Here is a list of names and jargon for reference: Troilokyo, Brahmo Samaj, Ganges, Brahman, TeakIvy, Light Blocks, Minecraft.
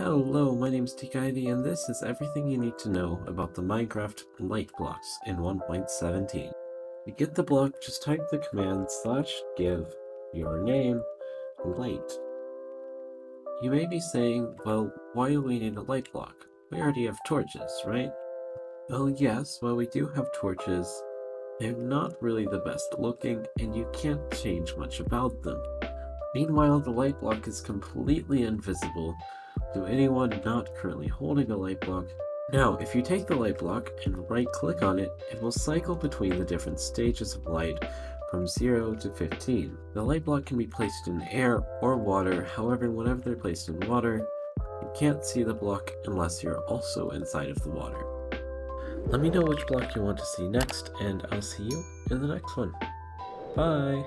Hello, my name's TeakIvy, and this is everything you need to know about the Minecraft Light Blocks in 1.17. To get the block, just type the command /give your name light. You may be saying, well, why do we need a light block? We already have torches, right? Well, yes, while we do have torches, they're not really the best looking, and you can't change much about them. Meanwhile, the light block is completely invisible to anyone not currently holding a light block. Now, if you take the light block and right-click on it, it will cycle between the different stages of light from 0 to 15. The light block can be placed in air or water, however, whenever they're placed in water, you can't see the block unless you're also inside of the water. Let me know which block you want to see next, and I'll see you in the next one. Bye!